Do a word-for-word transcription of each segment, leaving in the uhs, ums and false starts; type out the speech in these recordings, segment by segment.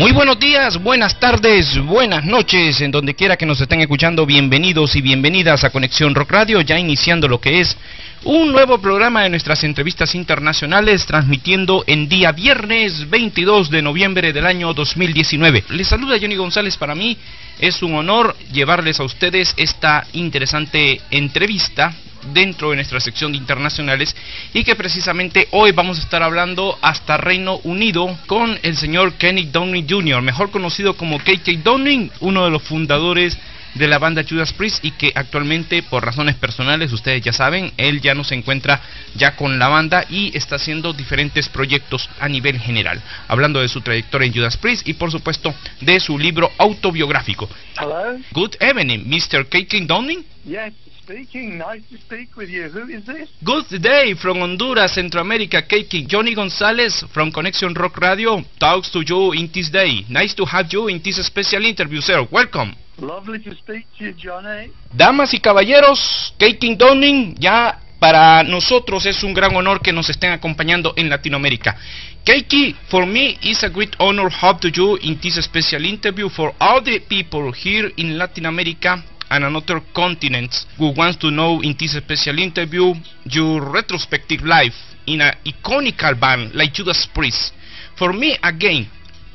Muy buenos días, buenas tardes, buenas noches, en donde quiera que nos estén escuchando, bienvenidos y bienvenidas a Conexión Rock Radio, ya iniciando lo que es un nuevo programa de nuestras entrevistas internacionales, transmitiendo en día viernes veintidós de noviembre del año dos mil diecinueve. Les saluda Johnny González, para mí es un honor llevarles a ustedes esta interesante entrevista dentro de nuestra sección de internacionales, y que precisamente hoy vamos a estar hablando hasta Reino Unido con el señor Kenny Downing junior, mejor conocido como K K Downing, uno de los fundadores de la banda Judas Priest, y que actualmente, por razones personales, ustedes ya saben, él ya no se encuentra ya con la banda y está haciendo diferentes proyectos a nivel general, hablando de su trayectoria en Judas Priest y por supuesto de su libro autobiográfico. Hello. Good evening, mister K K Downing. Yes. Speaking. Nice to speak with you. Who is this? Good day from Honduras, Central America, K K. Johnny Gonzalez from Conexión Rock Radio talks to you in this day. Nice to have you in this special interview, sir. Welcome. Lovely to speak to you, Johnny. Damas y caballeros, K K Downing, ya para nosotros es un gran honor que nos estén acompañando en Latinoamérica. K K, for me, it's a great honor to have you in this special interview for all the people here in Latin America and another continent who wants to know in this special interview your retrospective life in an iconical band like Judas Priest. For me, again,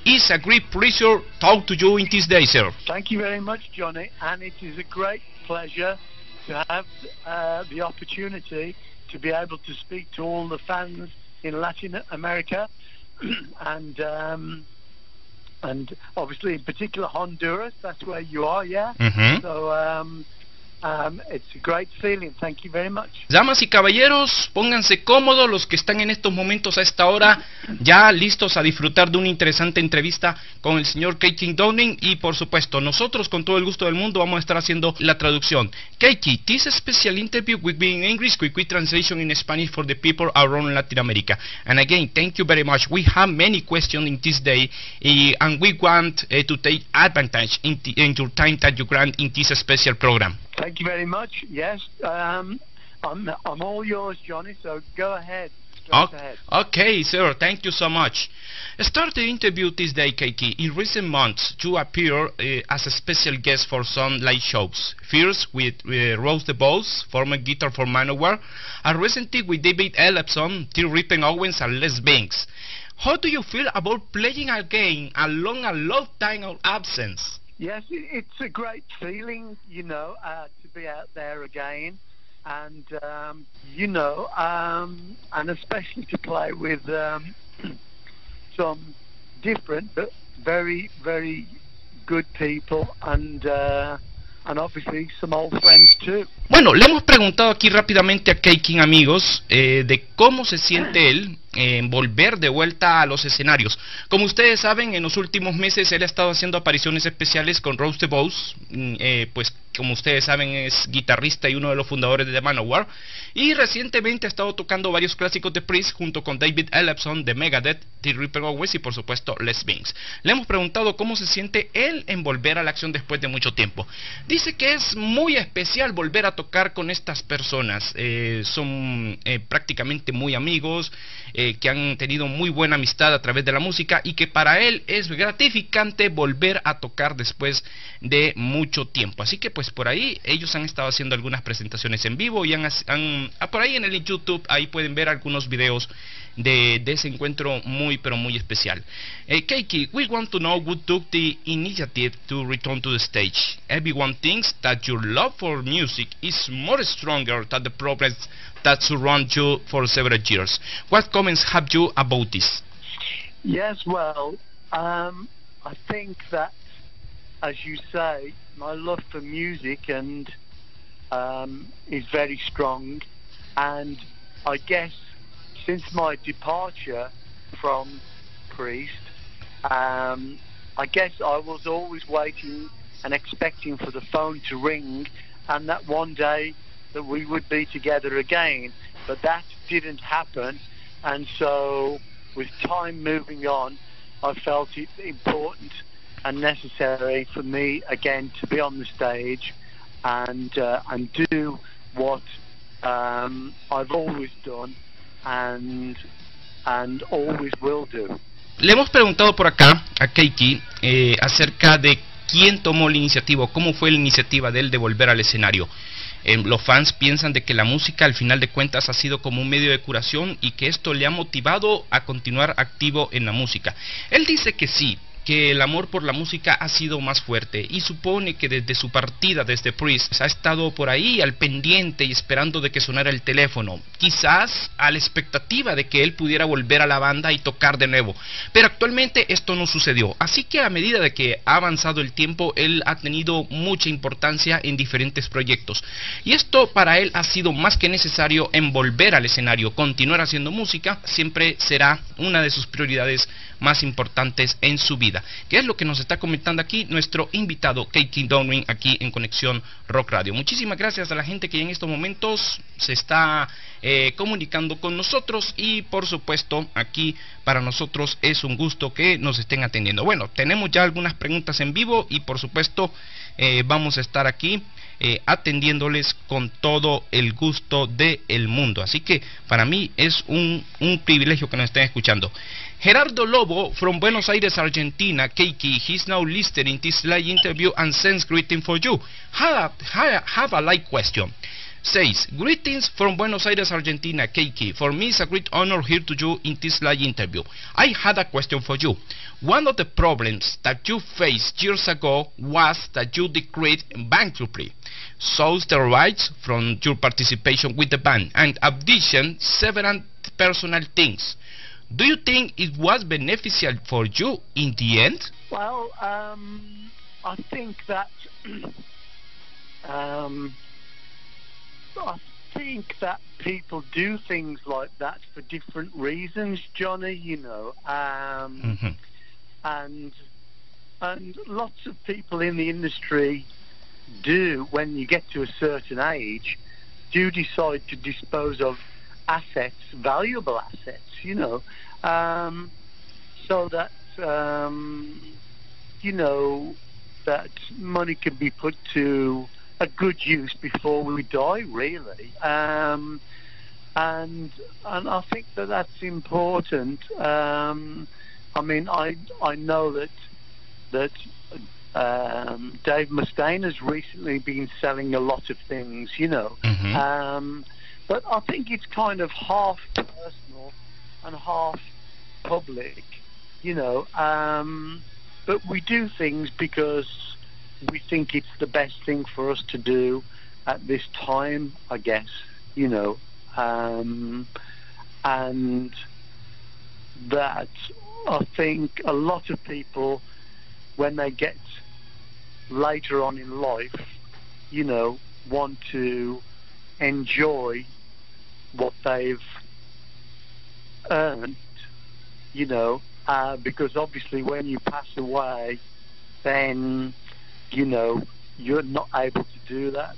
it's a great pleasure to talk to you in this day, sir. Thank you very much, Johnny, and it is a great pleasure to have uh, the opportunity to be able to speak to all the fans in Latin America and um, and obviously in particular Honduras, that's where you are, yeah? Mm-hmm. So, um, um, it's a great feeling, thank you very much. Damas y caballeros, pónganse cómodos los que están en estos momentos a esta hora, ya listos a disfrutar de una interesante entrevista con el señor K K Downing, y por supuesto, nosotros con todo el gusto del mundo vamos a estar haciendo la traducción. K K, this special interview will be in English, quick, quick translation in Spanish for the people around Latin America. And again, thank you very much. We have many questions in this day, uh, and we want uh, to take advantage in, in your time that you grant in this special program. Thank you very much. Yes, um, I'm, I'm all yours, Johnny, so go ahead. Okay, okay, sir, thank you so much. Start the interview this day, K K. In recent months, you appear uh, as a special guest for some live shows. First with uh, Rose DeBose, former guitar for Manowar, and recently with David Ellefson, Tim Ripper Owens, and Les Binks. How do you feel about playing again a long and long time of absence? Yes, it's a great feeling, you know, uh, to be out there again, and um, you know, um, and especially to play with um, some different but very, very good people, and uh, and obviously some old friends too. Bueno, le hemos preguntado aquí rápidamente a K K, amigos, eh, de cómo se siente él en volver de vuelta a los escenarios. Como ustedes saben, en los últimos meses él ha estado haciendo apariciones especiales con Rose DeBose, eh, pues como ustedes saben es guitarrista y uno de los fundadores de Manowar, y recientemente ha estado tocando varios clásicos de Priest junto con David Ellefson de Megadeth, Tim Ripper Owens y por supuesto Les Binks. Le hemos preguntado cómo se siente él en volver a la acción después de mucho tiempo. Dice que es muy especial volver a tocar con estas personas, eh, son eh, prácticamente muy amigos, eh, que han tenido muy buena amistad a través de la música, y que para él es gratificante volver a tocar después de mucho tiempo. Así que pues por ahí ellos han estado haciendo algunas presentaciones en vivo, y han, han por ahí en el YouTube ahí pueden ver algunos videos de, de ese encuentro muy pero muy especial. eh, K K, we want to know who took the initiative to return to the stage. Everyone thinks that your love for music is more stronger than the problems that surround you for several years. What comments have you about this? Yes, well, um, I think that, as you say, my love for music and um, is very strong, and I guess since my departure from Priest, um, I guess I was always waiting and expecting for the phone to ring, and that one day that we would be together again, but that didn't happen. And so with time moving on, I felt it important and necessary for me again to be on the stage and uh, and do what um, I've always done and and always will do. Le hemos preguntado por acá a K K eh, acerca de quién tomó la iniciativa, cómo fue la iniciativa de él de volver al escenario. Eh, los fans piensan de que la música al final de cuentas ha sido como un medio de curación y que esto le ha motivado a continuar activo en la música. Él dice que sí, que el amor por la música ha sido más fuerte y supone que desde su partida desde Priest ha estado por ahí al pendiente y esperando de que sonara el teléfono, quizás a la expectativa de que él pudiera volver a la banda y tocar de nuevo, pero actualmente esto no sucedió, así que a medida de que ha avanzado el tiempo, él ha tenido mucha importancia en diferentes proyectos y esto para él ha sido más que necesario en volver al escenario. Continuar haciendo música siempre será una de sus prioridades más importantes en su vida, que es lo que nos está comentando aquí nuestro invitado K K Downing aquí en Conexión Rock Radio. Muchísimas gracias a la gente que en estos momentos se está eh, comunicando con nosotros y por supuesto aquí para nosotros es un gusto que nos estén atendiendo. Bueno, tenemos ya algunas preguntas en vivo y por supuesto eh, vamos a estar aquí eh, atendiéndoles con todo el gusto del mundo, así que para mí es un, un privilegio que nos estén escuchando. Gerardo Lobo from Buenos Aires, Argentina. K K, he's now listening this live interview and sends greeting for you. Have, have, have a light question. Says, greetings from Buenos Aires, Argentina. K K, for me it's a great honor here to you in this live interview. I had a question for you. One of the problems that you faced years ago was that you decreed bankruptcy, sold the rights from your participation with the band, and addition several personal things. Do you think it was beneficial for you in the end? Well, um, I think that um, I think that people do things like that for different reasons, Johnny. You know, um, mm-hmm. and and lots of people in the industry do, when you get to a certain age, do decide to dispose of assets, valuable assets, you know, um, so that um, you know that money can be put to a good use before we die, really. Um, and and I think that that's important. Um, I mean, I I know that that um, Dave Mustaine has recently been selling a lot of things, you know. Mm-hmm. um, But I think it's kind of half personal and half public, you know. Um, but we do things because we think it's the best thing for us to do at this time, I guess, you know. Um, and that I think a lot of people, when they get later on in life, you know, want to enjoy what they've earned, you know, uh, because obviously when you pass away, then, you know, you're not able to do that.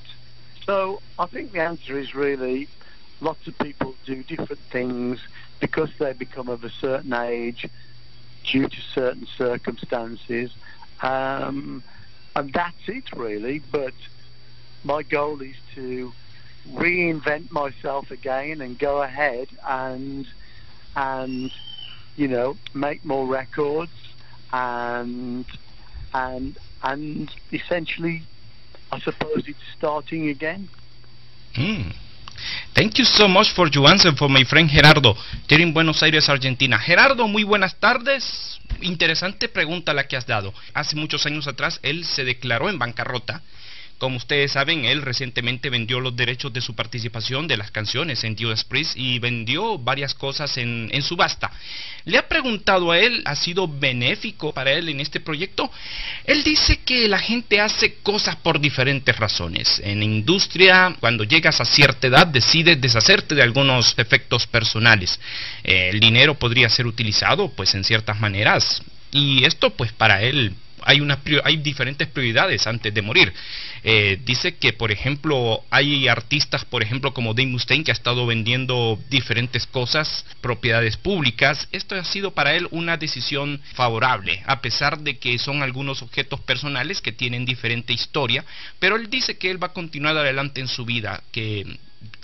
So I think the answer is really lots of people do different things because they become of a certain age due to certain circumstances, um, and that's it really. But my goal is to reinvent myself again and go ahead and and you know, make more records and and and essentially I suppose it's starting again. Mm. Thank you so much for your answer for my friend Gerardo, here in Buenos Aires, Argentina. Gerardo, muy buenas tardes. Interesante pregunta la que has dado. Hace muchos años atrás él se declaró en bancarrota. Como ustedes saben, él recientemente vendió los derechos de su participación de las canciones en Judas Priest y vendió varias cosas en, en subasta. Le ha preguntado a él, ¿ha sido benéfico para él en este proyecto? Él dice que la gente hace cosas por diferentes razones. En industria, cuando llegas a cierta edad, decides deshacerte de algunos efectos personales. Eh, el dinero podría ser utilizado, pues, en ciertas maneras. Y esto, pues, para él... Hay, una, hay diferentes prioridades antes de morir. Eh, dice que, por ejemplo, hay artistas, por ejemplo, como Dave Mustaine, que ha estado vendiendo diferentes cosas, propiedades públicas. Esto ha sido para él una decisión favorable, a pesar de que son algunos objetos personales que tienen diferente historia. Pero él dice que él va a continuar adelante en su vida, que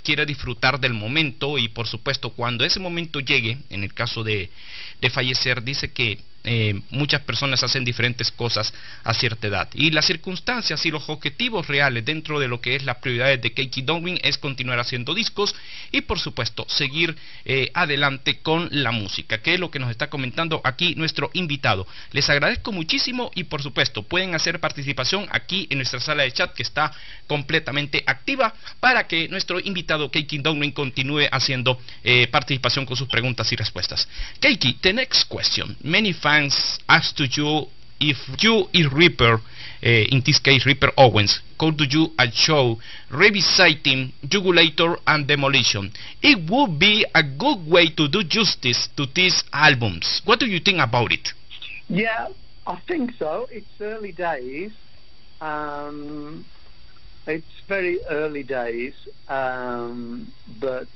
quiere disfrutar del momento, y por supuesto cuando ese momento llegue, en el caso de, de fallecer, dice que eh, muchas personas hacen diferentes cosas a cierta edad, y las circunstancias y los objetivos reales dentro de lo que es las prioridades de K K Downing es continuar haciendo discos y por supuesto seguir eh, adelante con la música, que es lo que nos está comentando aquí nuestro invitado. Les agradezco muchísimo y por supuesto pueden hacer participación aquí en nuestra sala de chat, que está completamente activa, para que nuestro invitado K K Downing continúe haciendo eh, participación con sus preguntas y respuestas. K K, the next question. Many fans ask to you if you is Ripper, uh, in this case Ripper Owens, could you a show revisiting Jugulator and Demolition. It would be a good way to do justice to these albums. What do you think about it? Yeah, I think so. It's early days. Um, it's very early days, um, but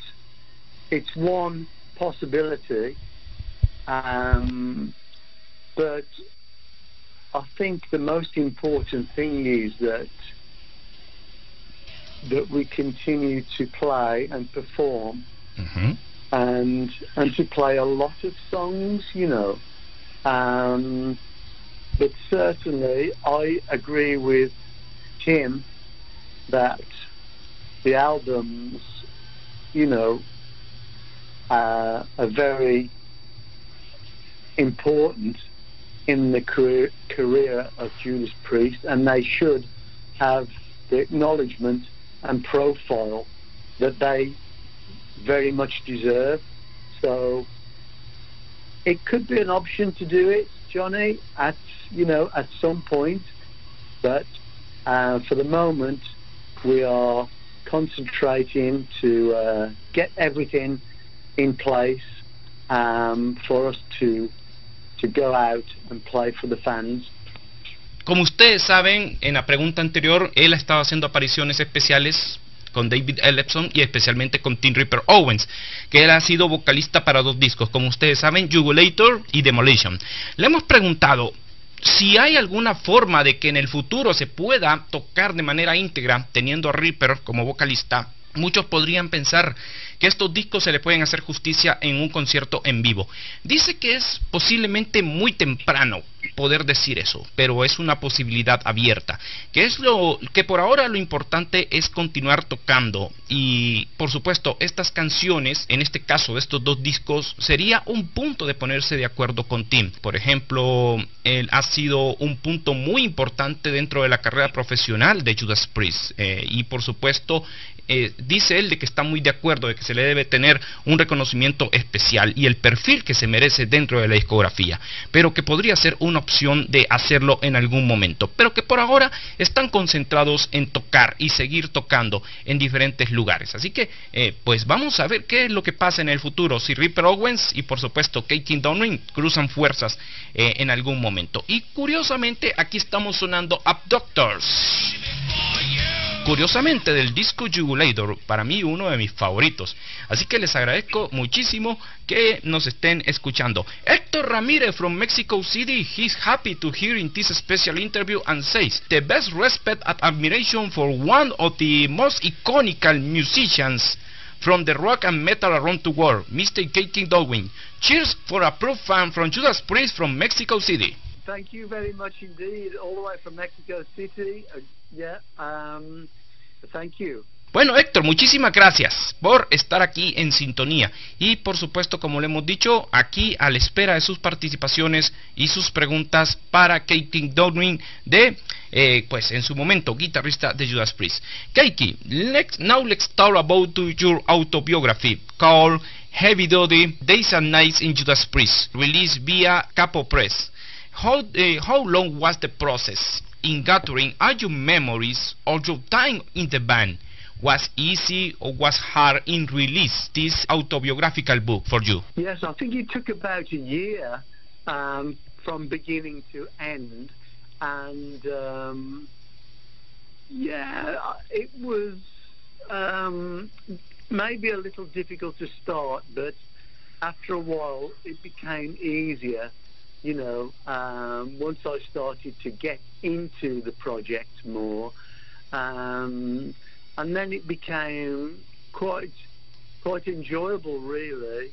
it's one possibility. Um, but I think the most important thing is that that we continue to play and perform, mm-hmm. and and to play a lot of songs, you know. Um, But certainly, I agree with Tim that the albums, you know, uh, are very important in the career, career of Judas Priest, and they should have the acknowledgement and profile that they very much deserve. So it could be an option to do it, Johnny, at, you know, at some point, but uh, for the moment we are concentrating to uh, get everything in place um, for us to to go out and play for the fans. Como ustedes saben, en la pregunta anterior él ha estado haciendo apariciones especiales con David Ellefson y especialmente con Tim Ripper Owens, que él ha sido vocalista para dos discos, como ustedes saben, Jugulator y Demolition. Le hemos preguntado si hay alguna forma de que en el futuro se pueda tocar de manera íntegra teniendo a Ripper como vocalista. Muchos podrían pensar que estos discos se le pueden hacer justicia en un concierto en vivo. Dice que es posiblemente muy temprano poder decir eso, pero es una posibilidad abierta, que es lo que por ahora lo importante es continuar tocando. Y por supuesto estas canciones, en este caso de estos dos discos, sería un punto de ponerse de acuerdo con Tim. Por ejemplo, él ha sido un punto muy importante dentro de la carrera profesional de Judas Priest, eh, y por supuesto eh, dice él de que está muy de acuerdo de que se le debe tener un reconocimiento especial y el perfil que se merece dentro de la discografía, pero que podría ser una opción de hacerlo en algún momento, pero que por ahora están concentrados en tocar y seguir tocando en diferentes lugares. Así que eh, pues vamos a ver qué es lo que pasa en el futuro, si Ripper Owens y por supuesto K K Downing cruzan fuerzas eh, en algún momento. Y curiosamente aquí estamos sonando Abductors, curiosamente del disco Jugulator, para mí uno de mis favoritos. Así que les agradezco muchísimo que nos estén escuchando. Héctor Ramírez from Mexico City, he's happy to hear in this special interview and says the best respect and admiration for one of the most iconic musicians from the rock and metal around the world, Mister K K Downing. Cheers for a pro fan from Judas Priest from Mexico City. Thank you very much indeed, all the way from Mexico City. Uh, yeah, um, thank you. Bueno, Héctor, muchísimas gracias por estar aquí en sintonía y por supuesto, como le hemos dicho, aquí a la espera de sus participaciones y sus preguntas para K K Downing, de eh, pues en su momento guitarrista de Judas Priest. K K, let's, now let's talk about your autobiography called Heavy Duty: Days and Nights in Judas Priest, released via Capo Press. How, uh, how long was the process in gathering all your memories of your time in the band? Was easy or was hard in release this autobiographical book for you? Yes, I think it took about a year um, from beginning to end, and um, yeah, it was um, maybe a little difficult to start, but after a while it became easier. You know, um, once I started to get into the project more, um, and then it became quite quite enjoyable, really,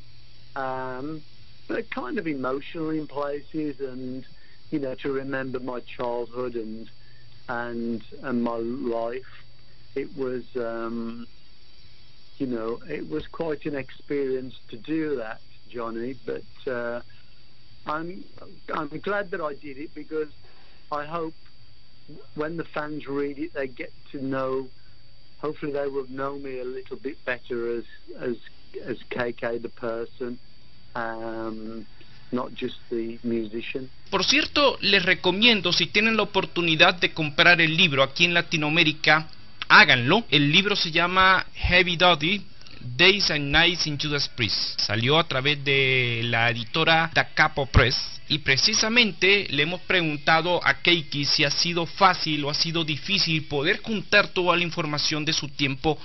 um, but kind of emotional in places, and you know, to remember my childhood and and and my life. It was, um, you know, it was quite an experience to do that, Johnny. But uh, I'm I'm glad that I did it, because I hope when the fans read it, they get to know. Hopefully, they will know me a little bit better as as as K K the person, um, not just the musician. Por cierto, les recomiendo, si tienen la oportunidad de comprar el libro aquí en Latinoamérica, háganlo. El libro se llama Heavy Duty: Days and Nights in Judas Priest. Salió a través de la editora Da Capo Press, y precisamente le hemos preguntado a K K si ha sido fácil o ha sido difícil poder juntar toda la información de su tiempo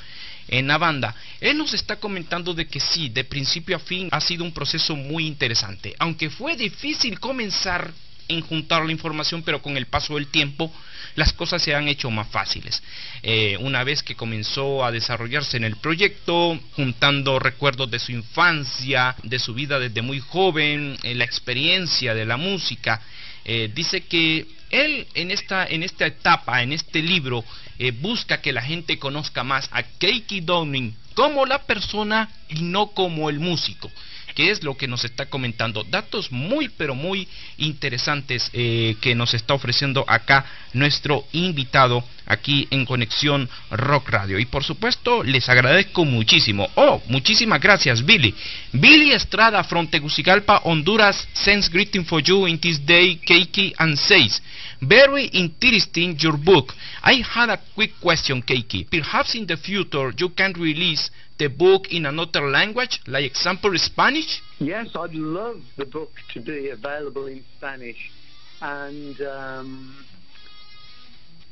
en la banda. Él nos está comentando de que sí, de principio a fin ha sido un proceso muy interesante, aunque fue difícil comenzar en juntar la información, pero con el paso del tiempo las cosas se han hecho más fáciles. Eh, una vez que comenzó a desarrollarse en el proyecto, juntando recuerdos de su infancia, de su vida desde muy joven, eh, la experiencia de la música, eh, dice que él en esta, en esta etapa, en este libro, eh, busca que la gente conozca más a K K Downing como la persona y no como el músico, que es lo que nos está comentando. Datos muy pero muy interesantes eh, que nos está ofreciendo acá nuestro invitado aquí en Conexión Rock Radio, y por supuesto les agradezco muchísimo. Oh, muchísimas gracias, Billy Billy Estrada from Tegucigalpa, Honduras, sends greeting for you in this day, K K, and says, very interesting your book. I had a quick question, K K. Perhaps in the future you can release the book in another language, like example Spanish? Yes, I'd love the book to be available in Spanish, and um,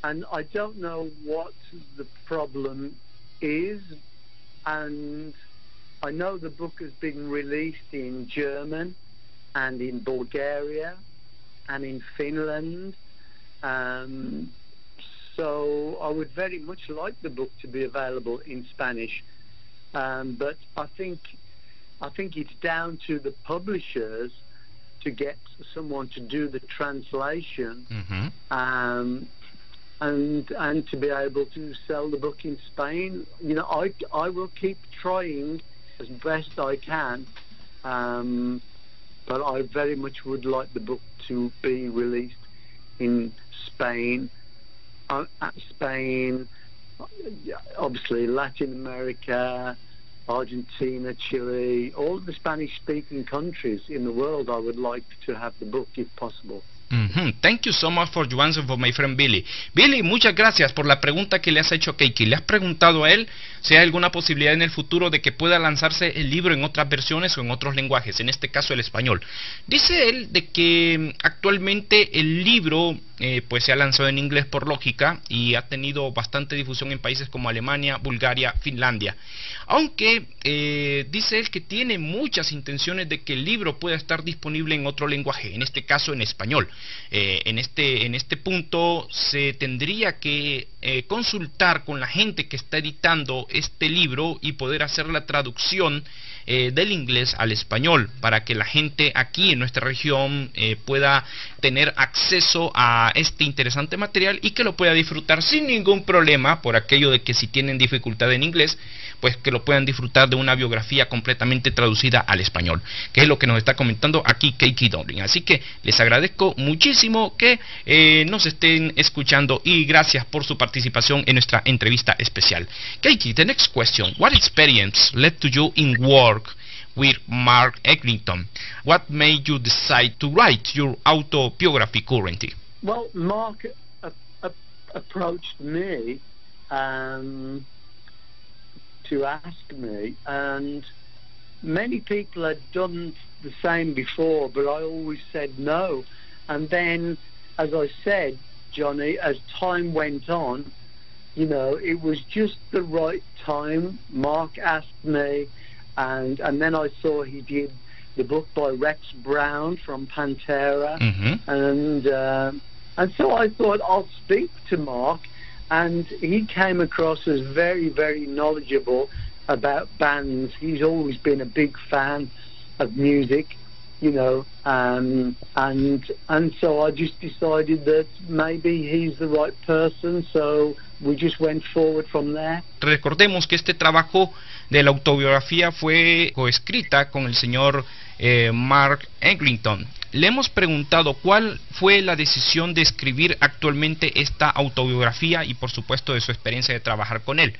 and I don't know what the problem is, and I know the book has been released in German and in Bulgaria and in Finland, um, so I would very much like the book to be available in Spanish. Um, but I think I think it's down to the publishers to get someone to do the translation, mm-hmm. um, and and to be able to sell the book in Spain. You know, I I will keep trying as best I can, um, but I very much would like the book to be released in Spain, uh, at Spain. Obviously, Latin America, Argentina, Chile, all the Spanish-speaking countries in the world, I would like to have the book if possible. Mm-hmm. Thank you so much for your answer, for my friend Billy. Billy, muchas gracias por la pregunta que le has hecho a K K. ¿Le has preguntado a él si hay alguna posibilidad en el futuro de que pueda lanzarse el libro en otras versiones o en otros lenguajes, en este caso el español? Dice él de que actualmente el libro eh, pues se ha lanzado en inglés por lógica y ha tenido bastante difusión en países como Alemania, Bulgaria, Finlandia. Aunque eh, dice él que tiene muchas intenciones de que el libro pueda estar disponible en otro lenguaje, en este caso en español. Eh, en este en este punto se tendría que eh, consultar con la gente que está editando este libro y poder hacer la traducción eh, del inglés al español, para que la gente aquí en nuestra región eh, pueda tener acceso a este interesante material y que lo pueda disfrutar sin ningún problema, por aquello de que si tienen dificultad en inglés, pues que lo puedan disfrutar de una biografía completamente traducida al español, que es lo que nos está comentando aquí K K Downing. Así que les agradezco muchísimo que eh, nos estén escuchando, y gracias por su participación en nuestra entrevista especial. K K, the next question. What experience led to you in work with Mark Eglinton? What made you decide to write your autobiography currently? Well, Mark uh, uh, approached me um, to ask me, and many people had done the same before, but I always said no. And then, as I said, Johnny, as time went on, you know, it was just the right time. Mark asked me, and and then I saw he did the book by Rex Brown from Pantera, mm-hmm. and uh, and so I thought I'll speak to Mark, and he came across as very, very knowledgeable about bands. He's always been a big fan of music, you know, um, and and so I just decided that maybe he's the right person, so we just went forward from there. Recordemos que este trabajo de la autobiografía fue coescrita con el señor eh, Mark Eglinton. Le hemos preguntado cuál fue la decisión de escribir actualmente esta autobiografía y por supuesto de su experiencia de trabajar con él.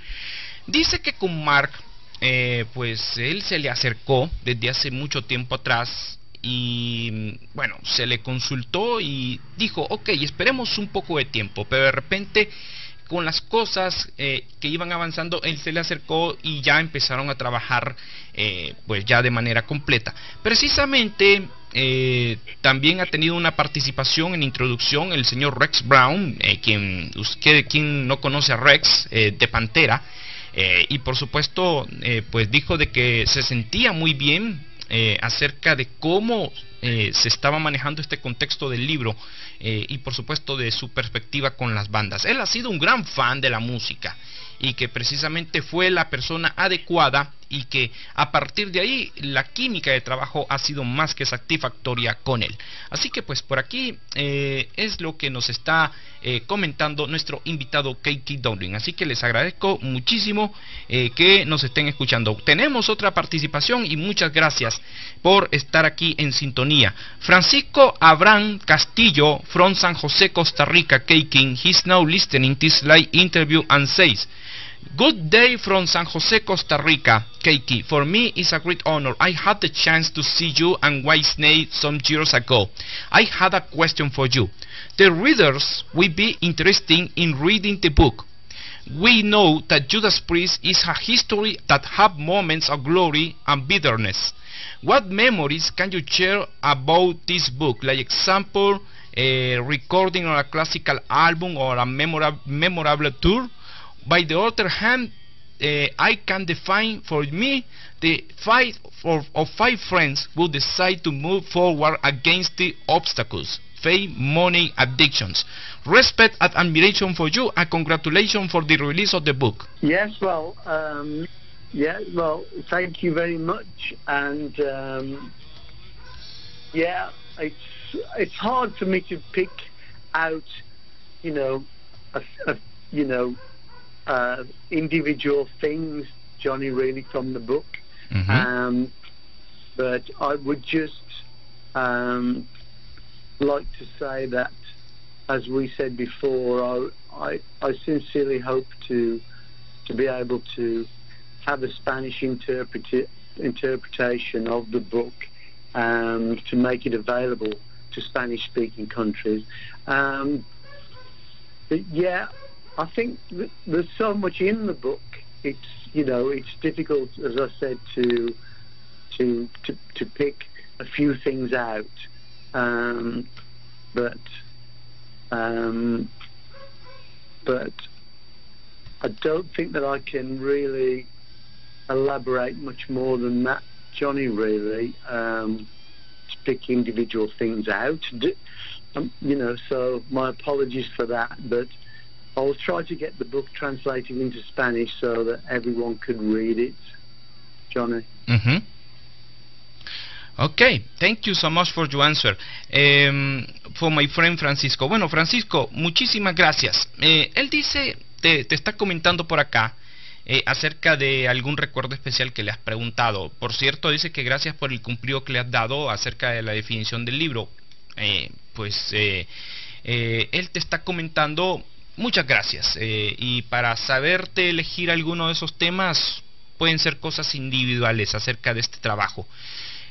Dice que con Mark, eh, pues él se le acercó desde hace mucho tiempo atrás y bueno, se le consultó y dijo, ok, esperemos un poco de tiempo, pero de repente con las cosas eh, que iban avanzando, él se le acercó y ya empezaron a trabajar eh, pues ya de manera completa. Precisamente eh, también ha tenido una participación en introducción el señor Rex Brown, eh, quien, usted, quien no conoce a Rex, eh, de Pantera, eh, y por supuesto eh, pues dijo de que se sentía muy bien eh, acerca de cómo eh, se estaba manejando este contexto del libro eh, y por supuesto de su perspectiva con las bandas. Él ha sido un gran fan de la música y que precisamente fue la persona adecuada y que a partir de ahí la química de trabajo ha sido más que satisfactoria con él. Así que pues por aquí eh, es lo que nos está eh, comentando nuestro invitado K K Downing. Así que les agradezco muchísimo eh, que nos estén escuchando. Tenemos otra participación y muchas gracias por estar aquí en sintonía. Francisco Abraham Castillo from San José, Costa Rica. K K, he's now listening this live interview and says, good day from San Jose, Costa Rica. K K, for me it's a great honor. I had the chance to see you and White Snake some years ago. I had a question for you. The readers will be interested in reading the book. We know that Judas Priest is a history that have moments of glory and bitterness. What memories can you share about this book? Like example, a recording on a classical album or a memorable, memorable tour? By the other hand, uh, I can define for me the fight of, of five friends who decide to move forward against the obstacles, fame, money, addictions. Respect and admiration for you, and congratulations for the release of the book. Yes, well, um, yeah, well, thank you very much. And um, yeah, it's it's hard for me to pick out, you know, a, a, you know. Uh, individual things, Johnny, really, from the book. Mm-hmm. Um, but I would just um, like to say that, as we said before, I, I, I sincerely hope to to be able to have a Spanish interpreta- interpretation of the book um, to make it available to Spanish-speaking countries. Um, but yeah, I think th there's so much in the book. It's, you know, it's difficult, as I said, to to to, to pick a few things out. Um, but um, but I don't think that I can really elaborate much more than that, Johnny, really, um, to pick individual things out. D um, you know, so my apologies for that, but I'll try to get the book translated into Spanish so that everyone could read it, Johnny. Mm-hmm. Okay, thank you so much for your answer. Um, for my friend Francisco. Bueno, Francisco, muchísimas gracias. Eh, él dice, te, te está comentando por acá eh, acerca de algún recuerdo especial que le has preguntado. Por cierto, dice que gracias por el cumplido que le has dado acerca de la definición del libro. Eh, pues eh, eh, él te está comentando... Muchas gracias, eh, y para saberte elegir alguno de esos temas pueden ser cosas individuales acerca de este trabajo,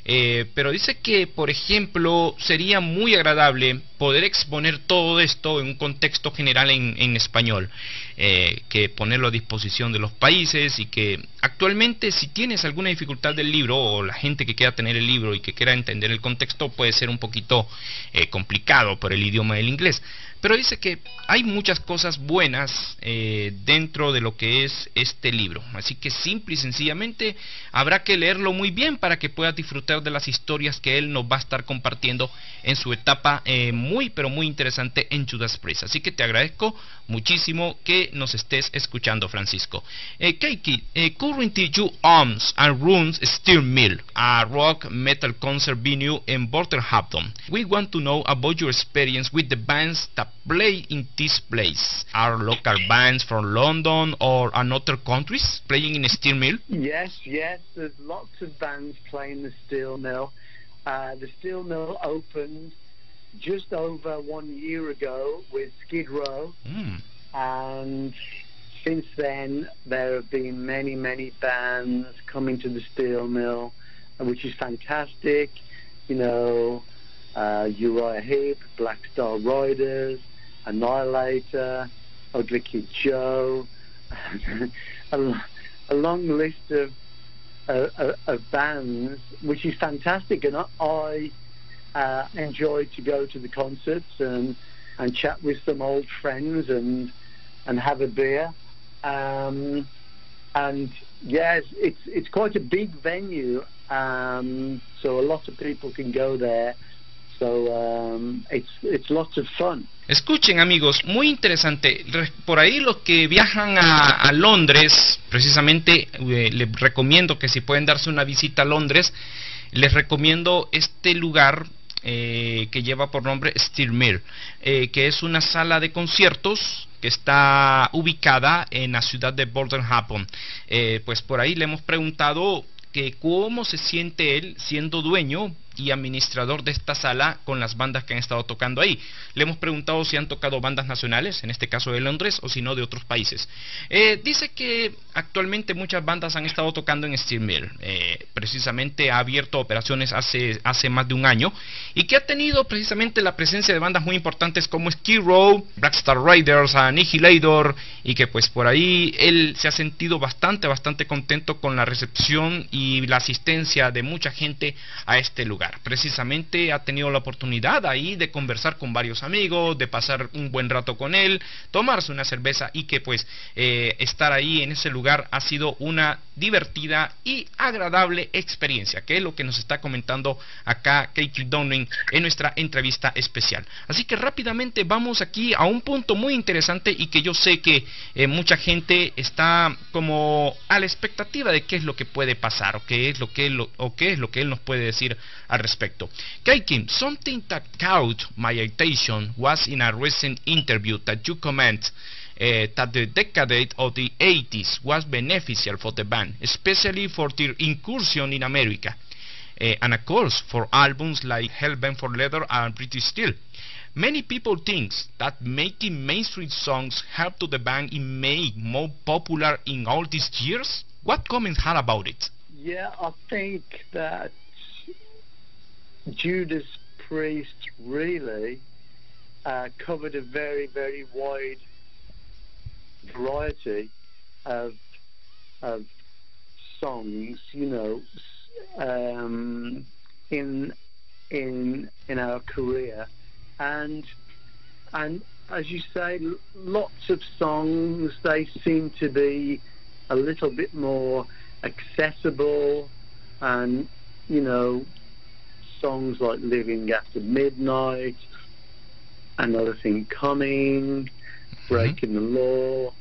eh, pero dice que por ejemplo sería muy agradable poder exponer todo esto en un contexto general en, en español, eh, que ponerlo a disposición de los países, y que actualmente si tienes alguna dificultad del libro o la gente que quiera tener el libro y que quiera entender el contexto puede ser un poquito eh, complicado por el idioma del inglés. Pero dice que hay muchas cosas buenas eh, dentro de lo que es este libro. Así que simple y sencillamente habrá que leerlo muy bien para que puedas disfrutar de las historias que él nos va a estar compartiendo en su etapa eh, muy pero muy interesante en Judas Priest. Así que te agradezco muchísimo que nos estés escuchando, Francisco. Eh, Keiki, eh, seventy-two ohms and runs Steel Mill, a rock metal concert venue in Wolverhampton. We want to know about your experience with the bands that play in this place. Are local bands from London or another countries playing in Steel Mill? Yes, yes, there's lots of bands playing the Steel Mill. Uh, the Steel Mill opened just over one year ago with Skid Row, mm. and since then there have been many, many bands coming to the Steel Mill, which is fantastic. You know, uh, Uriah Heep, Black Star Riders, Annihilator, Ugly Kid Joe, a, a long list of, uh, of bands, which is fantastic, and I, I Uh, enjoy to go to the concerts and and chat with some old friends and and have a beer, um, and yes, it's it's quite a big venue, um, so a lot of people can go there. So um, it's it's lots of fun. Escuchen, amigos, muy interesante. Por ahí los que viajan a, a Londres, precisamente eh, les recomiendo que si pueden darse una visita a Londres, les recomiendo este lugar eh, que lleva por nombre Steel Mill, eh, que es una sala de conciertos que está ubicada en la ciudad de Wolverhampton. Eh, pues por ahí le hemos preguntado que cómo se siente él siendo dueño y administrador de esta sala con las bandas que han estado tocando ahí. Le hemos preguntado si han tocado bandas nacionales, en este caso de Londres, o si no de otros países. Eh, dice que actualmente muchas bandas han estado tocando en Steel Mill. Eh, precisamente ha abierto operaciones hace, hace más de un año, y que ha tenido precisamente la presencia de bandas muy importantes como Skid Row, Black Star Riders, Annihilator, y que pues por ahí él se ha sentido bastante, bastante contento con la recepción y la asistencia de mucha gente a este lugar. Precisamente ha tenido la oportunidad ahí de conversar con varios amigos, de pasar un buen rato con él, tomarse una cerveza, y que pues eh, estar ahí en ese lugar ha sido una divertida y agradable experiencia, que es lo que nos está comentando acá K K Downing en nuestra entrevista especial. Así que rápidamente vamos aquí a un punto muy interesante y que yo sé que eh, mucha gente está como a la expectativa de qué es lo que puede pasar, o qué es lo que él, o qué es lo que él nos puede decir al respecto. K K, something that caught my attention was in a recent interview that you comment uh, that the decade of the eighties was beneficial for the band, especially for their incursion in America, uh, and of course for albums like Hellbent for Leather and British Steel. Many people think that making mainstream songs helped the band in made more popular in all these years. What comments had about it? Yeah, I think that Judas Priest really uh, covered a very, very wide variety of of songs, you know, um, in in in our career, and and as you say, lots of songs, they seem to be a little bit more accessible, and you know, songs like Living After Midnight, Another Thing Coming, Breaking the Law,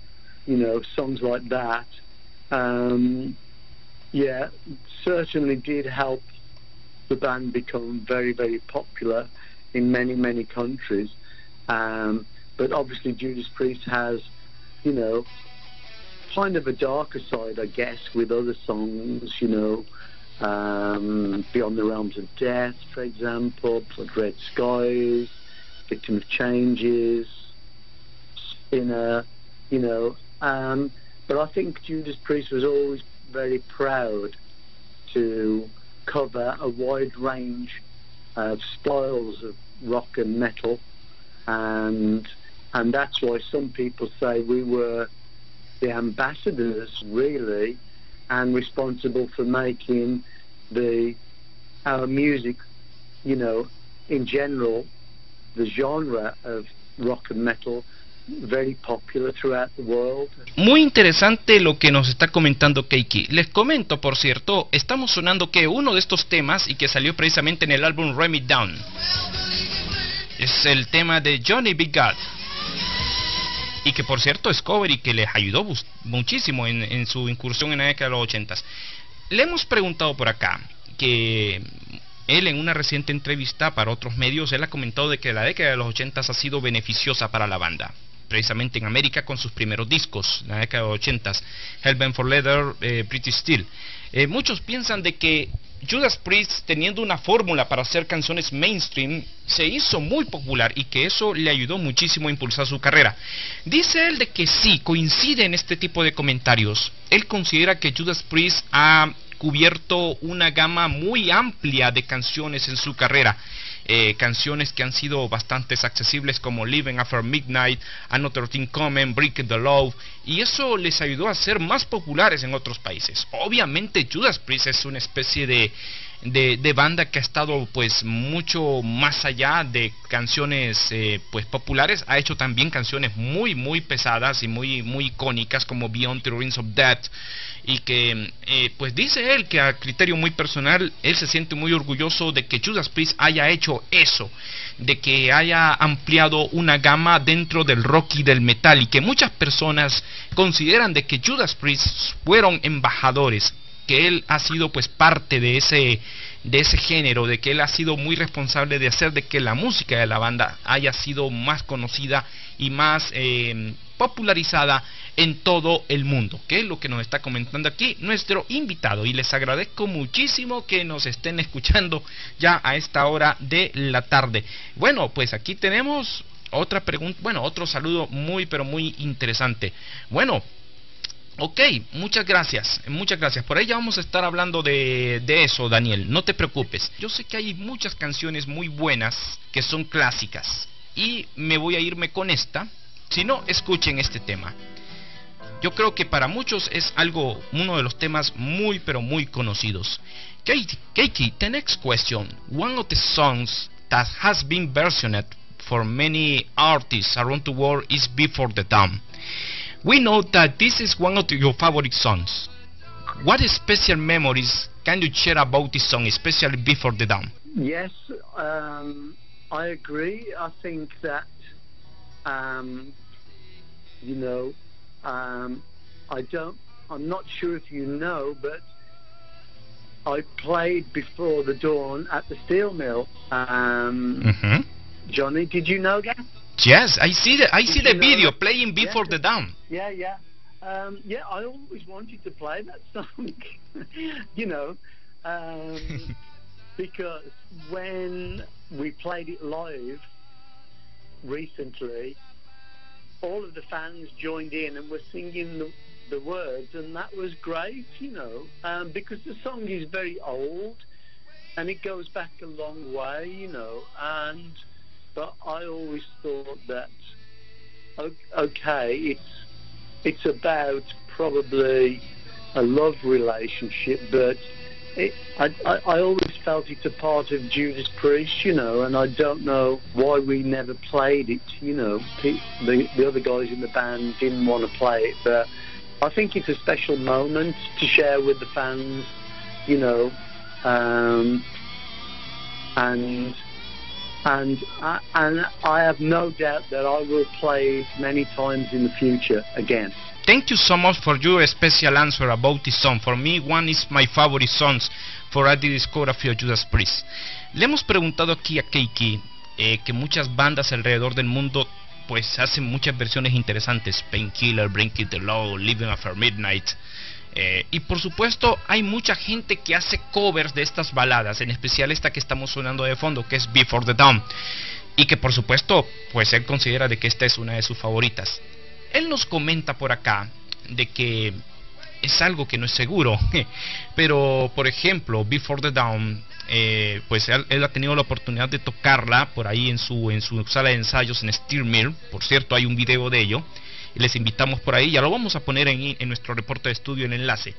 you know, songs like that, um, yeah, certainly did help the band become very, very popular in many, many countries. Um, but obviously Judas Priest has, you know, kind of a darker side, I guess, with other songs, you know, Um, Beyond the Realms of Death, for example, Blood Red Skies, Victim of Changes, Spinner, you know. Um, but I think Judas Priest was always very proud to cover a wide range of styles of rock and metal, and and that's why some people say we were the ambassadors, really, and responsible for making the our music, you know, in general, the genre of rock and metal, very popular throughout the world. Muy interesante lo que nos está comentando K K. Les comento, por cierto, estamos sonando que uno de estos temas y que salió precisamente en el álbum Ram It Down. Es el tema de Johnny B. God. y que por cierto es cover y que les ayudó muchísimo en, en su incursión en la década de los ochentas. Le hemos preguntado por acá que él, en una reciente entrevista para otros medios, él ha comentado de que la década de los ochentas ha sido beneficiosa para la banda, precisamente en América con sus primeros discos, la década de los ochentas, Hellbent for Leather, eh, British Steel. Eh, muchos piensan de que Judas Priest, teniendo una fórmula para hacer canciones mainstream, se hizo muy popular y que eso le ayudó muchísimo a impulsar su carrera. Dice él de que sí, coincide en este tipo de comentarios. Él considera que Judas Priest ha cubierto una gama muy amplia de canciones en su carrera. Eh, canciones que han sido bastante accesibles, como Living After Midnight, Another Thing Coming, Breaking the Law, y eso les ayudó a ser más populares en otros países. Obviamente Judas Priest es una especie de, de, de banda que ha estado pues mucho más allá de canciones eh, pues populares. Ha hecho también canciones muy muy pesadas y muy muy icónicas, como Beyond the Realms of Death, y que eh, pues dice él que, a criterio muy personal, él se siente muy orgulloso de que Judas Priest haya hecho eso, de que haya ampliado una gama dentro del rock y del metal, y que muchas personas consideran de que Judas Priest fueron embajadores, que él ha sido pues parte de ese de ese género, de que él ha sido muy responsable de hacer de que la música de la banda haya sido más conocida y más eh, popularizada en todo el mundo, que es lo que nos está comentando aquí nuestro invitado. Y les agradezco muchísimo que nos estén escuchando ya a esta hora de la tarde. Bueno, pues aquí tenemos otra pregunta, bueno, otro saludo muy pero muy interesante. Bueno, ok, muchas gracias, muchas gracias. Por ahí ya vamos a estar hablando de, de eso, Daniel, no te preocupes. Yo sé que hay muchas canciones muy buenas que son clásicas, y me voy a irme con esta. Si no, escuchen este tema. Yo creo que para muchos es algo, uno de los temas muy pero muy conocidos. K K, the next question. One of the songs that has been versioned for many artists around the world is Before the Dawn. We know that this is one of your favorite songs. What special memories can you share about this song, especially Before the Dawn? Yes, um, I agree. I think that, um, you know, Um, I don't, I'm not sure if you know, but I played Before the Dawn at the Steel Mill. Um, mm-hmm. Johnny, did you know that? Yes, I see the, I did see the video that? Playing Before yeah. the Dawn. Yeah, yeah. Um, yeah, I always wanted to play that song, you know, um, because when we played it live recently, all of the fans joined in and were singing the, the words, and that was great, you know, um, because the song is very old and it goes back a long way, you know. And but I always thought that, okay, it's it's about probably a love relationship, but it, I, I, I always felt it's a part of Judas Priest, you know, and I don't know why we never played it, you know. The, the other guys in the band didn't want to play it, but I think it's a special moment to share with the fans, you know, um, and, and, I, and I have no doubt that I will play it many times in the future again. Thank you so much for your special answer about this song. For me, one is my favorite songs for the discography of Judas Priest. Le hemos preguntado aquí a K K eh, que muchas bandas alrededor del mundo pues hacen muchas versiones interesantes. Painkiller, Breaking the Law, Living After Midnight. Eh, y por supuesto hay mucha gente que hace covers de estas baladas, en especial esta que estamos sonando de fondo, que es Before the Dawn. Y que por supuesto pues él considera de que esta es una de sus favoritas. Él nos comenta por acá de que es algo que no es seguro, pero por ejemplo Before the Dawn, eh, pues él, él ha tenido la oportunidad de tocarla por ahí en su, en su sala de ensayos en Steel Mill. Por cierto, hay un video de ello, les invitamos por ahí, ya lo vamos a poner en, en nuestro reporte de estudio en el enlace.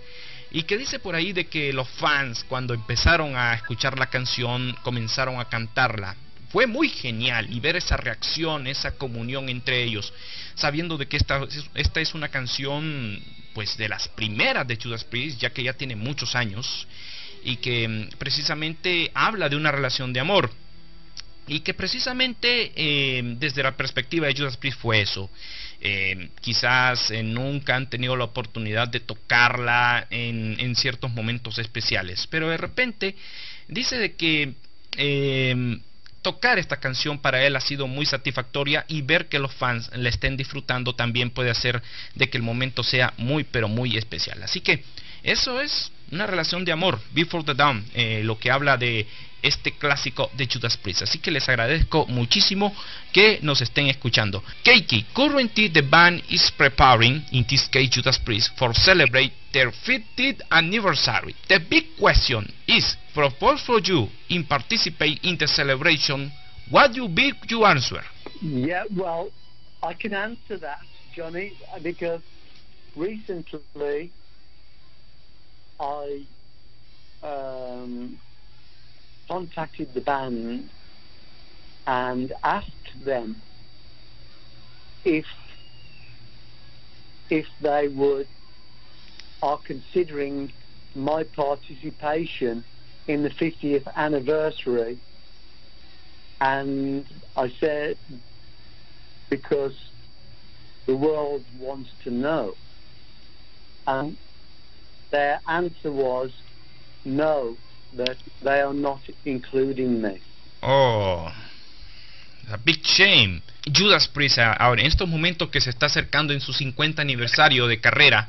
Y que dice por ahí de que los fans, cuando empezaron a escuchar la canción, comenzaron a cantarla. Fue muy genial, y ver esa reacción, esa comunión entre ellos, sabiendo de que esta, esta es una canción pues de las primeras de Judas Priest, ya que ya tiene muchos años, y que precisamente habla de una relación de amor. y que precisamente eh, desde la perspectiva de Judas Priest fue eso. Eh, quizás eh, nunca han tenido la oportunidad de tocarla en, en ciertos momentos especiales, pero de repente dice de que eh, tocar esta canción para él ha sido muy satisfactoria, y ver que los fans la estén disfrutando también puede hacer de que el momento sea muy pero muy especial. Así que eso es una relación de amor, Before the Dawn, eh, lo que habla de este clásico de Judas Priest. Así que les agradezco muchísimo que nos estén escuchando. K K, currently the band is preparing, in this case Judas Priest, for celebrate their fiftieth anniversary. The big question is proposed for you in participate in the celebration. What you be you answer? Yeah, well, I can answer that, Johnny, because recently I um, contacted the band and asked them if if they would are considering my participation in the fiftieth anniversary, and I said, because the world wants to know, and their answer was no, that they are not including me. Oh, a big shame. Judas Priest, ahora en estos momentos que se está acercando en su cincuenta aniversario de carrera,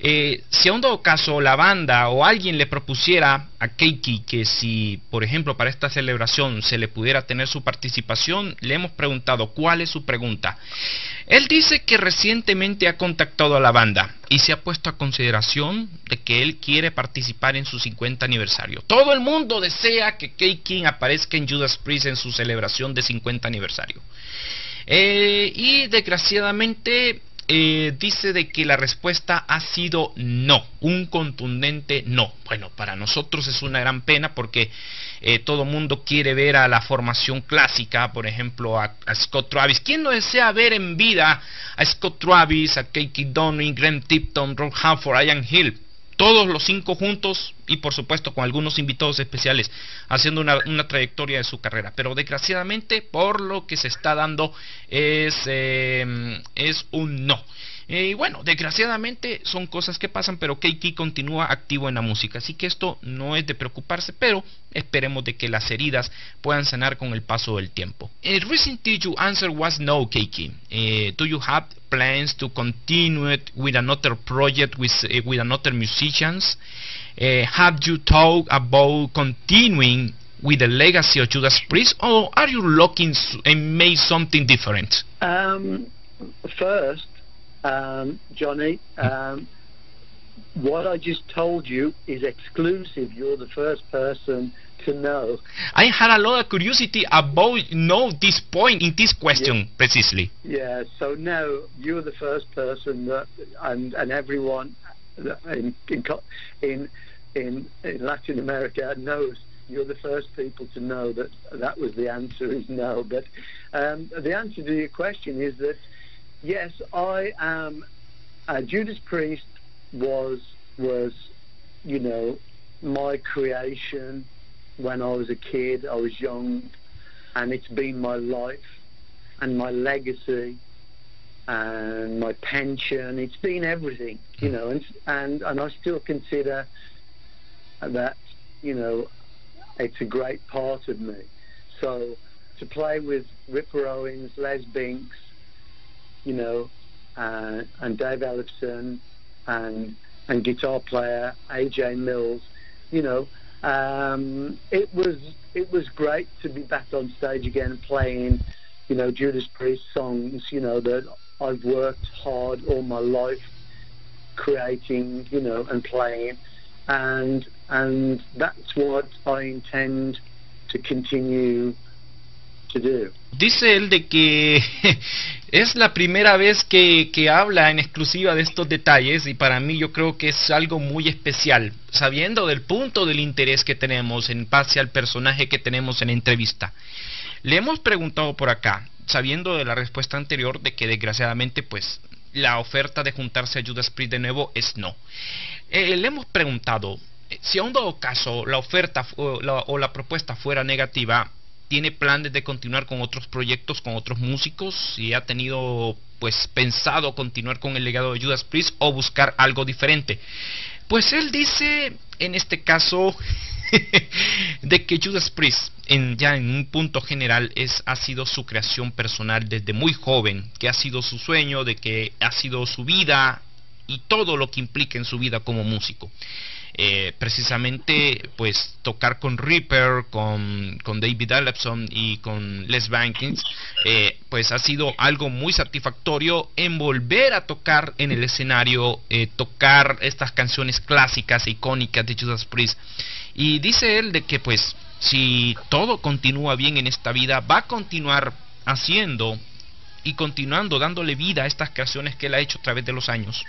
eh, si a un dado caso la banda o alguien le propusiera a K K que si, por ejemplo, para esta celebración se le pudiera tener su participación, le hemos preguntado cuál es su pregunta. Él dice que recientemente ha contactado a la banda y se ha puesto a consideración de que él quiere participar en su cincuenta aniversario. Todo el mundo desea que K K aparezca en Judas Priest en su celebración de cincuenta aniversario, eh, y desgraciadamente Eh, dice de que la respuesta ha sido no, un contundente no. Bueno, para nosotros es una gran pena porque eh, todo mundo quiere ver a la formación clásica, por ejemplo a, a Scott Travis. ¿Quién no desea ver en vida a Scott Travis, a K K Downing, Graham Tipton, Rob Halford, Ian Hill? Todos los cinco juntos y por supuesto con algunos invitados especiales, haciendo una, una trayectoria de su carrera. Pero desgraciadamente por lo que se está dando es, eh, es un no. Y eh, bueno, desgraciadamente son cosas que pasan, pero K K continúa activo en la música. Así que esto no es de preocuparse, pero esperemos de que las heridas puedan sanar con el paso del tiempo. The reason your answer was no, K K. Eh, do you have plans to continue it with another project with uh, with another musicians? Uh, have you talked about continuing with the legacy of Judas Priest, or are you looking and make something different? Um, first, um, Johnny, um, what I just told you is exclusive. You're the first person to know. I had a lot of curiosity about know this point in this question, yeah, precisely. Yeah, so no, you're the first person that, and and everyone in in in in Latin America knows, you're the first people to know that that was the answer is no. But um, the answer to your question is that yes, I am. Uh, Judas Priest was was you know my creation. When I was a kid, I was young, and it's been my life and my legacy and my pension. It's been everything, you know, and and, and I still consider that, you know, it's a great part of me. So to play with Ripper Owens, Les Binks, you know, uh, and Dave Ellefson and and guitar player A J Mills, you know, um it was it was great to be back on stage again playing, you know, Judas Priest songs, you know, that I've worked hard all my life creating, you know, and playing, and and that's what I intend to continue to do. Dice él de que es la primera vez que, que habla en exclusiva de estos detalles, y para mí yo creo que es algo muy especial, sabiendo del punto del interés que tenemos en base al personaje que tenemos en la entrevista. Le hemos preguntado por acá, sabiendo de la respuesta anterior, de que desgraciadamente pues la oferta de juntarse a Judas Priest de nuevo es no. Eh, le hemos preguntado, si a un dado caso la oferta o la, o la propuesta fuera negativa, tiene planes de continuar con otros proyectos, con otros músicos, y ha tenido pues pensado continuar con el legado de Judas Priest o buscar algo diferente. Pues él dice, en este caso, de que Judas Priest, en, ya en un punto general, es, ha sido su creación personal desde muy joven, que ha sido su sueño, de que ha sido su vida y todo lo que implica en su vida como músico. Eh, precisamente pues tocar con Ripper, con, con David Ellefson y con Les Binks, eh, pues ha sido algo muy satisfactorio en volver a tocar en el escenario, eh, tocar estas canciones clásicas, icónicas de Judas Priest. Y dice él de que pues si todo continúa bien en esta vida, va a continuar haciendo y continuando dándole vida a estas creaciones que él ha hecho a través de los años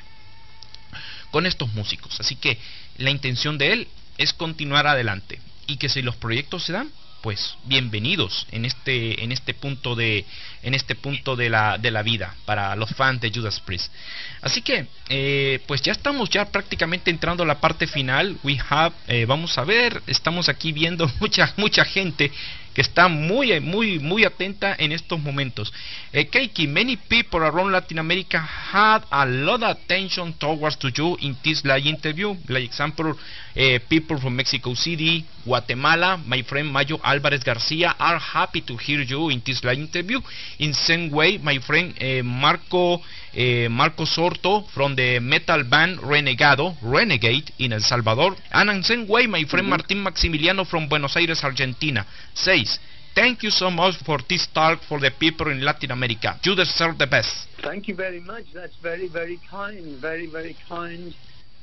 con estos músicos. Así que la intención de él es continuar adelante, y que si los proyectos se dan, pues bienvenidos en este en este punto de en este punto de la de la vida para los fans de Judas Priest. Así que eh, pues ya estamos ya prácticamente entrando a la parte final. We have eh, vamos a ver, estamos aquí viendo mucha mucha gente que está muy muy muy atenta en estos momentos. Eh, K K, many people around Latin America had a lot of attention towards to you in this live interview. Like example, eh, people from Mexico City, Guatemala, my friend Mayo Álvarez García are happy to hear you in this live interview. In same way, my friend eh, Marco eh, Marco Sorto from the metal band Renegado Renegade in El Salvador, and in same way, my friend Martín Maximiliano from Buenos Aires, Argentina. Say, thank you so much for this talk for the people in Latin America. You deserve the best. Thank you very much. That's very, very kind. Very, very kind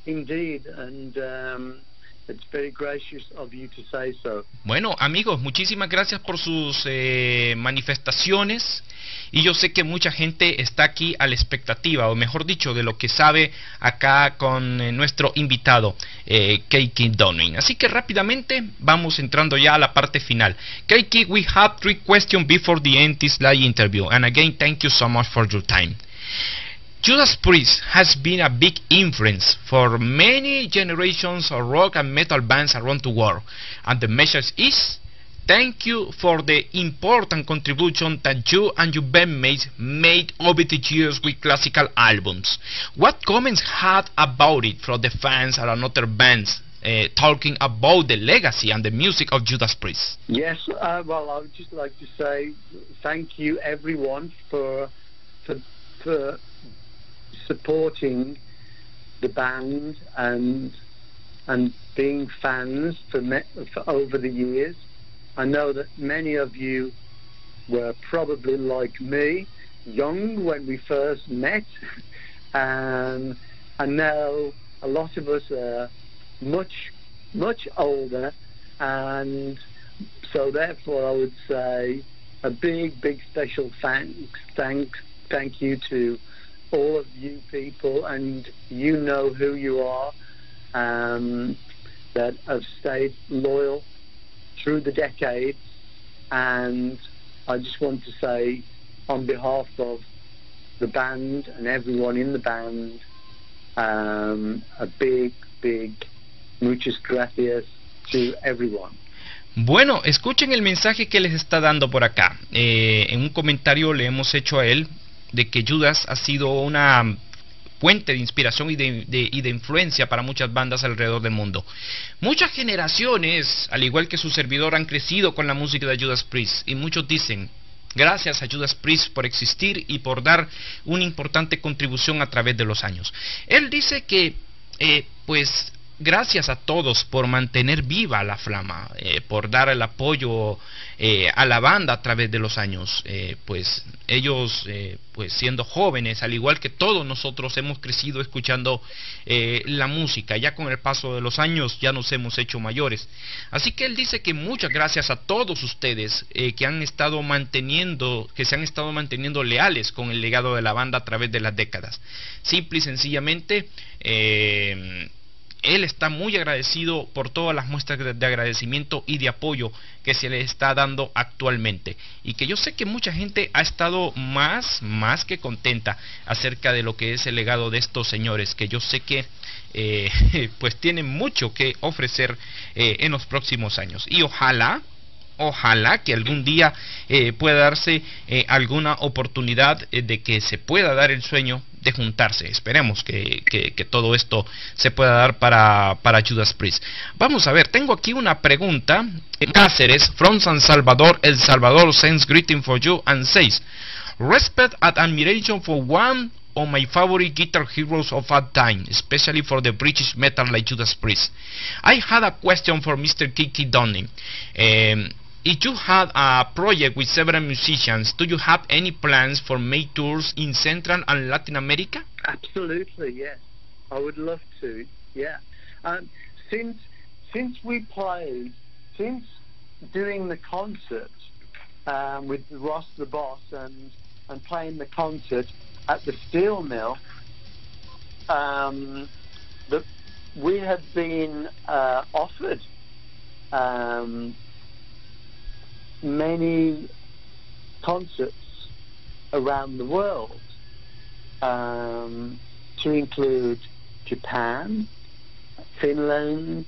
indeed. And um, it's very gracious of you to say so. Bueno, amigos, muchísimas gracias por sus eh, manifestaciones. Y yo sé que mucha gente está aquí a la expectativa, o mejor dicho, de lo que sabe acá con eh, nuestro invitado, eh, K K Downing. Así que rápidamente vamos entrando ya a la parte final. K K, we have three questions before the end this live interview. And again, thank you so much for your time. Judas Priest has been a big influence for many generations of rock and metal bands around the world. And the message is... thank you for the important contribution that you and your bandmates made over the years with classical albums. What comments had about it from the fans and other bands uh, talking about the legacy and the music of Judas Priest? Yes, uh, well, I would just like to say thank you everyone for, for, for supporting the band and, and being fans for, me for over the years. I know that many of you were probably like me, young when we first met, um, and now a lot of us are much, much older, and so therefore I would say a big, big special thanks, thanks, thank you to all of you people, and you know who you are, um, that have stayed loyal through the decades, and I just want to say on behalf of the band and everyone in the band, um, a big, big muchas gracias to everyone. Bueno, escuchen el mensaje que les está dando por acá. Eh, en un comentario le hemos hecho a él de que Judas ha sido una fuente de inspiración y de, de, y de influencia para muchas bandas alrededor del mundo. Muchas generaciones, al igual que su servidor, han crecido con la música de Judas Priest, y muchos dicen gracias a Judas Priest por existir y por dar una importante contribución a través de los años. Él dice que eh, pues gracias a todos por mantener viva la flama, eh, por dar el apoyo eh, a la banda a través de los años. Eh, pues ellos, eh, pues siendo jóvenes, al igual que todos nosotros, hemos crecido escuchando eh, la música. Ya con el paso de los años ya nos hemos hecho mayores. Así que él dice que muchas gracias a todos ustedes eh, que han estado manteniendo, que se han estado manteniendo leales con el legado de la banda a través de las décadas. Simple y sencillamente, eh, él está muy agradecido por todas las muestras de agradecimiento y de apoyo que se le está dando actualmente, y que yo sé que mucha gente ha estado más, más que contenta acerca de lo que es el legado de estos señores, que yo sé que eh, pues tienen mucho que ofrecer eh, en los próximos años, y ojalá ojalá que algún día eh, pueda darse eh, alguna oportunidad eh, de que se pueda dar el sueño de juntarse. Esperemos que, que, que todo esto se pueda dar para, para Judas Priest. Vamos a ver, tengo aquí una pregunta. Cáceres, from San Salvador, El Salvador, sends greeting for you and says, respect and admiration for one of my favorite guitar heroes of that time, especially for the British metal like Judas Priest. I had a question for Mister K K Downing. Um, If you had a project with several musicians, do you have any plans for May tours in Central and Latin America? Absolutely, yes. I would love to, yeah. Um, since since we played, since doing the concert um, with Ross the Boss and, and playing the concert at the Steel Mill, um, the, we have been uh, offered um, many concerts around the world, um, to include Japan, Finland,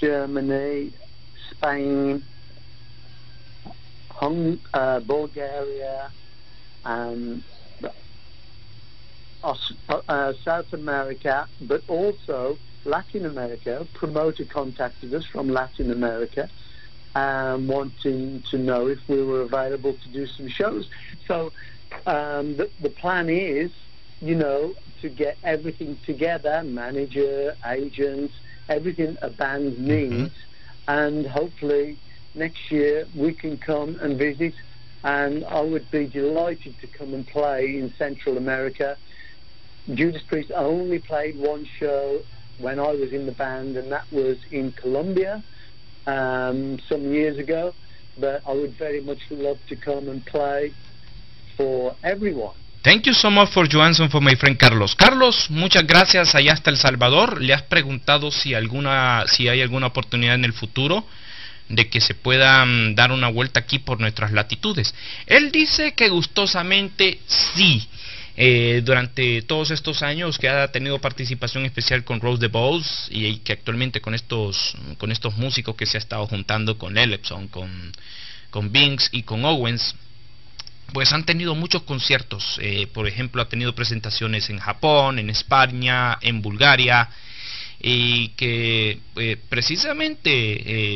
Germany, Spain, Hong uh, Bulgaria, um, uh, South America, but also Latin America. A promoter contacted us from Latin America, Um, wanting to know if we were available to do some shows. So um, the, the plan is, you know, to get everything together, manager, agents, everything a band needs, mm-hmm. and hopefully next year we can come and visit, and I would be delighted to come and play in Central America. Judas Priest only played one show when I was in the band, and that was in Colombia. Um, some years ago, but I would very much love to come and play for everyone. Thank you so much for your answer for my friend Carlos. Carlos, muchas gracias allá hasta El Salvador. Le has preguntado si alguna, si hay alguna oportunidad en el futuro de que se puedan dar una vuelta aquí por nuestras latitudes. Él dice que gustosamente sí. Eh, durante todos estos años que ha tenido participación especial con Rose DeBose y, y que actualmente con estos con estos músicos que se ha estado juntando con Ellefson, con, con Binks y con Owens, pues han tenido muchos conciertos. Eh, por ejemplo, ha tenido presentaciones en Japón, en España, en Bulgaria, y que eh, precisamente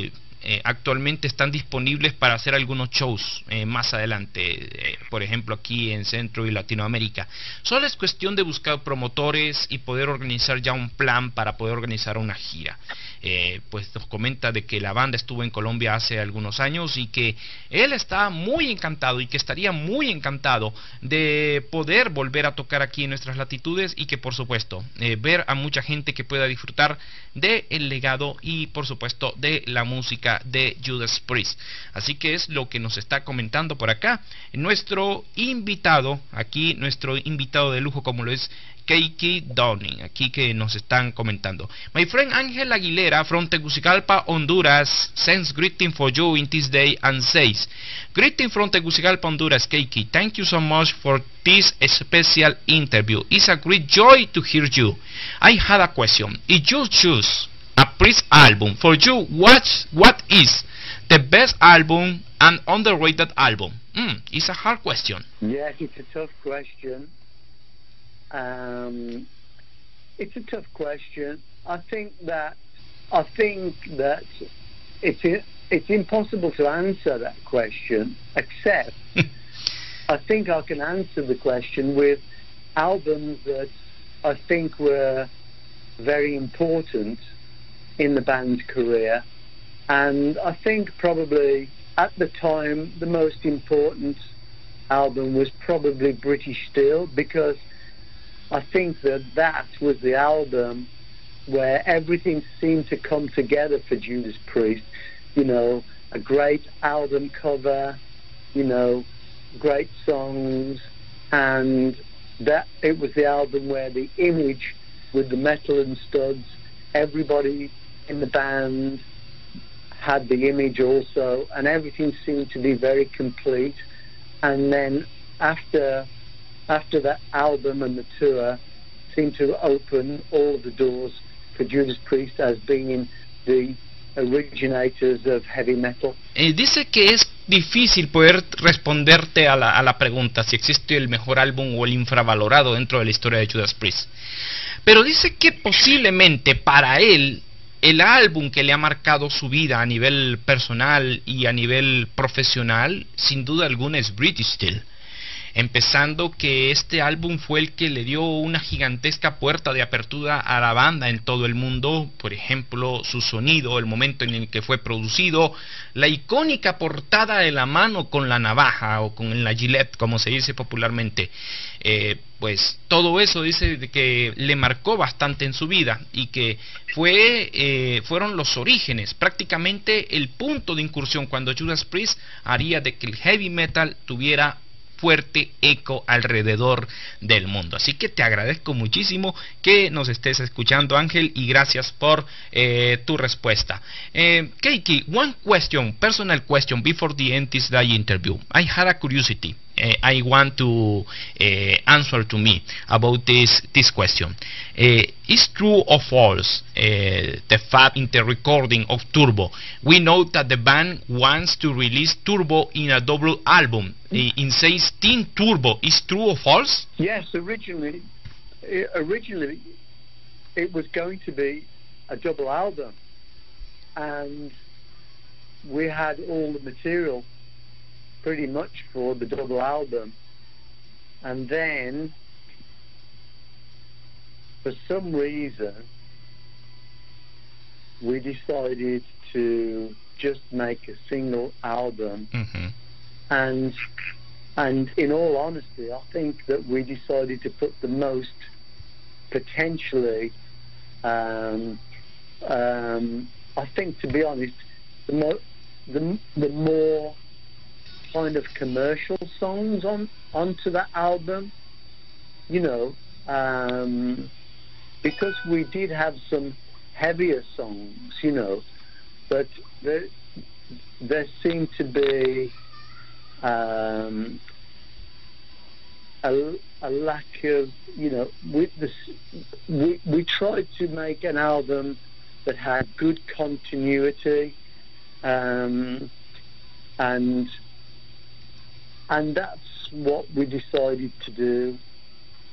eh, Eh, actualmente están disponibles para hacer algunos shows eh, más adelante, eh, por ejemplo aquí en Centro y Latinoamérica. Solo es cuestión de buscar promotores y poder organizar ya un plan para poder organizar una gira. Eh, pues nos comenta de que la banda estuvo en Colombia hace algunos años y que él está muy encantado y que estaría muy encantado de poder volver a tocar aquí en nuestras latitudes, y que por supuesto eh, ver a mucha gente que pueda disfrutar de el legado y por supuesto de la música de Judas Priest. Así que es lo que nos está comentando por acá nuestro invitado, aquí nuestro invitado de lujo como lo es K K Downing, aquí que nos están comentando. My friend Ángel Aguilera from Tegucigalpa, Honduras, sends greeting for you in this day and says, greeting from Tegucigalpa, Honduras, K K. Thank you so much for this special interview. It's a great joy to hear you. I had a question. If you choose a Priest album for you, what what is the best album and underrated album? Mm, it's a hard question. Yes, it's a tough question. Um, it's a tough question. I think that I think that it's it's impossible to answer that question. Except, I think I can answer the question with albums that I think were very important in the band's career, and I think probably at the time the most important album was probably British Steel, because I think that that was the album where everything seemed to come together for Judas Priest. You know, a great album cover, you know, great songs, and that it was the album where the image with the metal and studs, everybody in the band had the image also, and everything seemed to be very complete. And then after after that album and the tour seemed to open all the doors for Judas Priest as being the originators of heavy metal. Eh, dice que es difícil poder responderte a la, a la pregunta si existe el mejor álbum o el infravalorado dentro de la historia de Judas Priest, pero dice que posiblemente para él el álbum que le ha marcado su vida a nivel personal y a nivel profesional sin duda alguna es British Steel, empezando que este álbum fue el que le dio una gigantesca puerta de apertura a la banda en todo el mundo. Por ejemplo, su sonido, el momento en el que fue producido, la icónica portada de la mano con la navaja o con la Gillette, como se dice popularmente, eh, pues todo eso dice que le marcó bastante en su vida y que fue, eh, fueron los orígenes, prácticamente el punto de incursión cuando Judas Priest haría de que el heavy metal tuviera fuerte eco alrededor del mundo. Así que te agradezco muchísimo que nos estés escuchando, Ángel, y gracias por eh, tu respuesta. eh, K K, one question, personal question before the end of the interview. I had a curiosity. uh, I want to uh, answer to me about this, this question. Uh, is true or false uh, the fact in the recording of Turbo? We know that the band wants to release Turbo in a double album in sixteen Turbo. Is true or false? Yes, originally, originally it was going to be a double album, and we had all the material pretty much for the double album, and then for some reason we decided to just make a single album. Mm-hmm. And and in all honesty, I think that we decided to put the most potentially, um, um, I think, to be honest, the more the, the more kind of commercial songs on onto that album, you know, um, because we did have some heavier songs, you know, but there there seemed to be Um, a, a lack of, you know, with this, we, we tried to make an album that had good continuity, um, and and that's what we decided to do,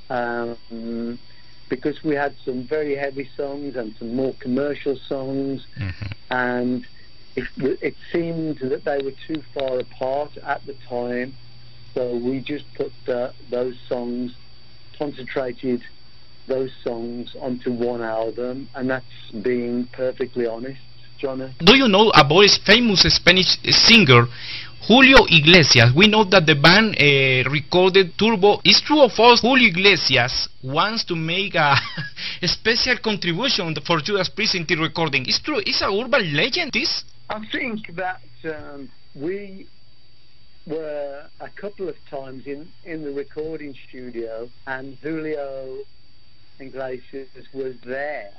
um, because we had some very heavy songs and some more commercial songs. Mm-hmm. And It, it seemed that they were too far apart at the time, so we just put the, those songs, concentrated those songs onto one album, and that's being perfectly honest, Johnny. Do you know about his famous Spanish singer Julio Iglesias? We know that the band uh, recorded Turbo. Is true or false? Julio Iglesias wants to make a, a special contribution for Judas Priest in the recording. Is true? It's an urban legend, this? I think that um, we were a couple of times in, in the recording studio, and Julio Iglesias was there,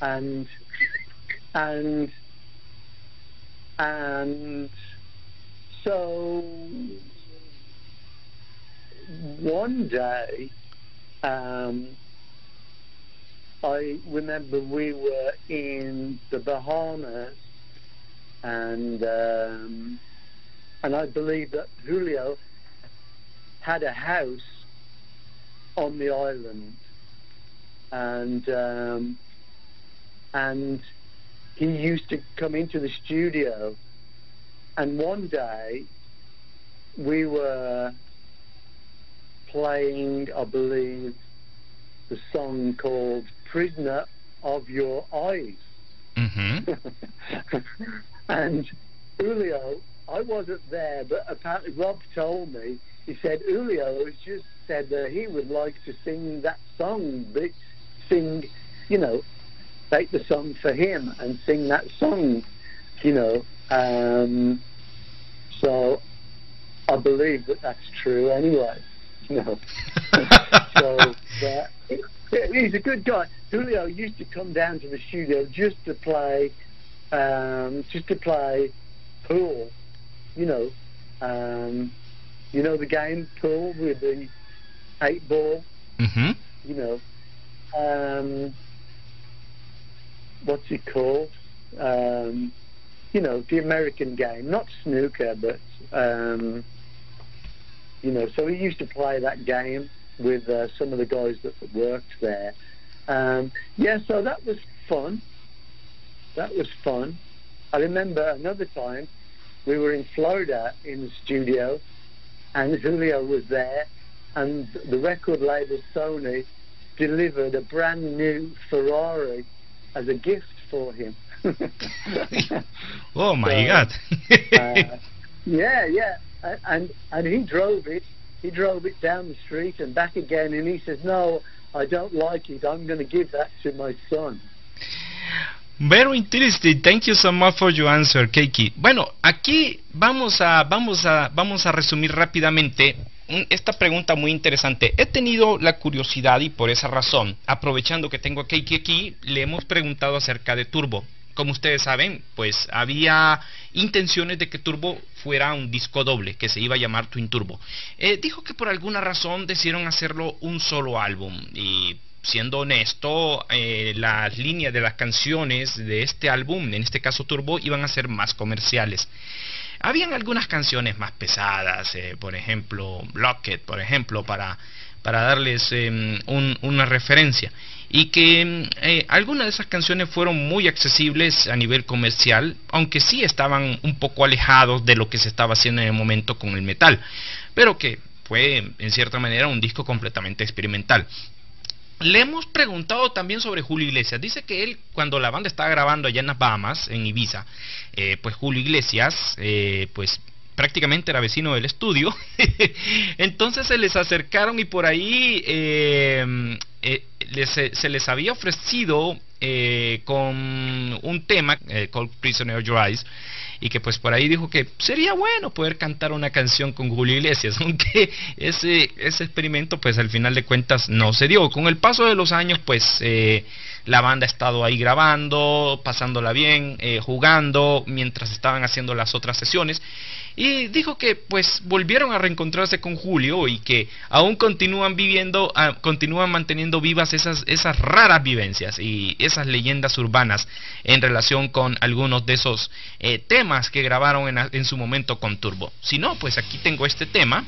and and and so one day, um, I remember we were in the Bahamas, and um, and I believe that Julio had a house on the island, and um, and he used to come into the studio, and one day we were playing, I believe, the song called Prisoner of Your Eyes. Mm-hmm. And Julio, I wasn't there, but apparently Rob told me, he said Julio has just said that he would like to sing that song, but sing, you know, take the song for him and sing that song, you know. Um, so I believe that that's true anyway, you know. So uh, he's a good guy. Julio used to come down to the studio just to play, um, just to play pool, you know, um, you know the game pool with the eight ball. Mm-hmm. You know, um, what's it called? um, you know, the American game, not snooker, but um, you know, so we used to play that game with uh, some of the guys that worked there. Um, yeah, so that was fun. That was fun. I remember another time we were in Florida in the studio, and Julio was there, and the record label Sony delivered a brand new Ferrari as a gift for him. Oh my so, God! uh, yeah, yeah, and and he drove it. He drove it down the street and back again, and he says, "No, I don't like it. I'm going to give that to my son." Very interesting. Thank you so much for your answer, K K. Bueno, aquí vamos a vamos a vamos a resumir rápidamente esta pregunta muy interesante. He tenido la curiosidad y por esa razón, aprovechando que tengo a K K aquí, le hemos preguntado acerca de Turbo. Como ustedes saben, pues había intenciones de que Turbo fuera un disco doble, que se iba a llamar Twin Turbo. Eh, dijo que por alguna razón decidieron hacerlo un solo álbum y... Siendo honesto, eh, las líneas de las canciones de este álbum, en este caso Turbo, iban a ser más comerciales. Habían algunas canciones más pesadas, eh, por ejemplo, Blockhead, por ejemplo, para, para darles eh, un, una referencia. Y que eh, algunas de esas canciones fueron muy accesibles a nivel comercial, aunque sí estaban un poco alejados de lo que se estaba haciendo en el momento con el metal. Pero que fue, en cierta manera, un disco completamente experimental. Le hemos preguntado también sobre Julio Iglesias. Dice que él, cuando la banda estaba grabando allá en las Bahamas, en Ibiza, eh, pues Julio Iglesias, eh, pues prácticamente era vecino del estudio. Entonces se les acercaron y por ahí eh, eh, les, se les había ofrecido eh, con un tema, eh, called Prisoner of Your Eyes, y que pues por ahí dijo que sería bueno poder cantar una canción con Julio Iglesias, aunque ese, ese experimento pues al final de cuentas no se dio. Con el paso de los años pues eh, la banda ha estado ahí grabando, pasándola bien, eh, jugando mientras estaban haciendo las otras sesiones, y dijo que pues volvieron a reencontrarse con Julio y que aún continúan viviendo, ah, continúan manteniendo vivas esas, esas raras vivencias y esas leyendas urbanas en relación con algunos de esos eh, temas que grabaron en, en su momento con Turbo. Si no, pues aquí tengo este tema,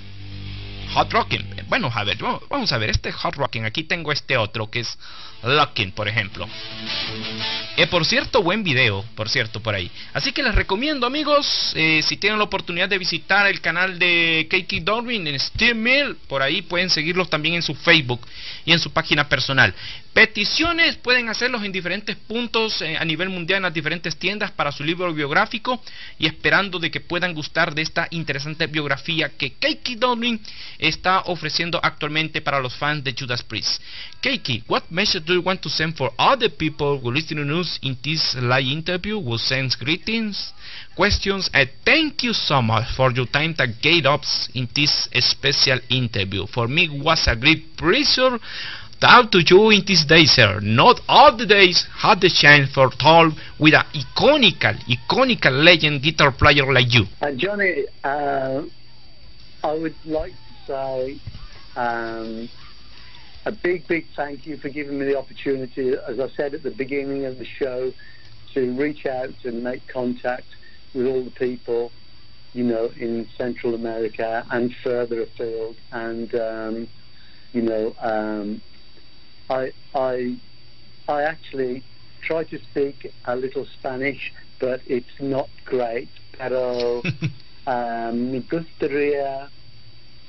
Hot Rockin'. Bueno, a ver, vamos a ver, este Hot Rockin', aquí tengo este otro que es Lockin', por ejemplo. Eh, por cierto, buen video, por cierto, por ahí. Así que les recomiendo, amigos, eh, si tienen la oportunidad de visitar el canal de K K Downing en Steel Mill, por ahí pueden seguirlos también en su Facebook y en su página personal. Peticiones pueden hacerlos en diferentes puntos eh, a nivel mundial, en las diferentes tiendas, para su libro biográfico, y esperando de que puedan gustar de esta interesante biografía que K K Downing está ofreciendo actualmente para los fans de Judas Priest. K K, what message do you want to send for other people who listen to news in this live interview? Who sends greetings, questions, and thank you so much for your time that gave us in this special interview. For me, it was a great pleasure. Out to you in this day, sir. Not all the days had the chance for talk with an iconical, iconical legend guitar player like you. And Johnny, uh, I would like to say um, a big, big thank you for giving me the opportunity, as I said at the beginning of the show, to reach out and make contact with all the people, you know, in Central America and further afield, and um, you know. Um, I, I, I actually try to speak a little Spanish, but it's not great. Pero um, me gustaría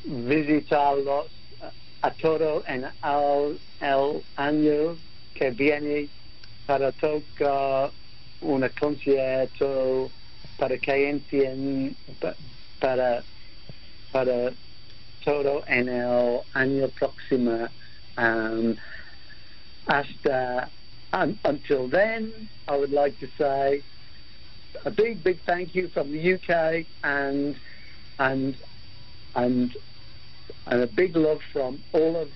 visitarlos a todo en el, el año que viene para tocar un concierto, para que entiendan, para, para todo en el año próximo. Um, Hasta, um, until then, I would like to say a big, big thank you from the U K, and and and and a big love from all of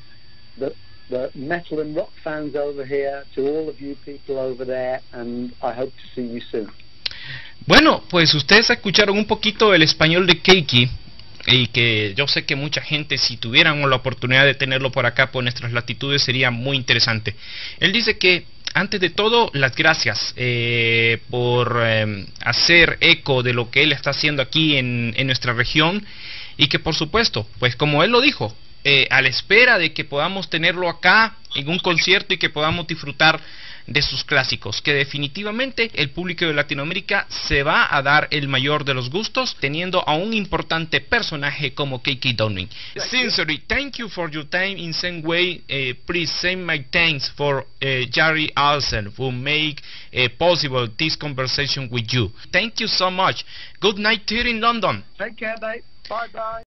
the the metal and rock fans over here to all of you people over there, and I hope to see you soon. Bueno, pues ustedes escucharon un poquito el español de K K. y que yo sé que mucha gente, si tuviéramos la oportunidad de tenerlo por acá, por nuestras latitudes, sería muy interesante. Él dice que, antes de todo, las gracias eh, por eh, hacer eco de lo que él está haciendo aquí en, en nuestra región, y que por supuesto, pues como él lo dijo, eh, a la espera de que podamos tenerlo acá en un concierto y que podamos disfrutar de sus clásicos, que definitivamente el público de Latinoamérica se va a dar el mayor de los gustos teniendo a un importante personaje como K K Downing. Sincerely, thank you for your time. In same way, uh, please send my thanks for uh, Jerry Alsen, who make uh, possible this conversation with you. Thank you so much. Good night here in London. Take care, Dave. Bye bye.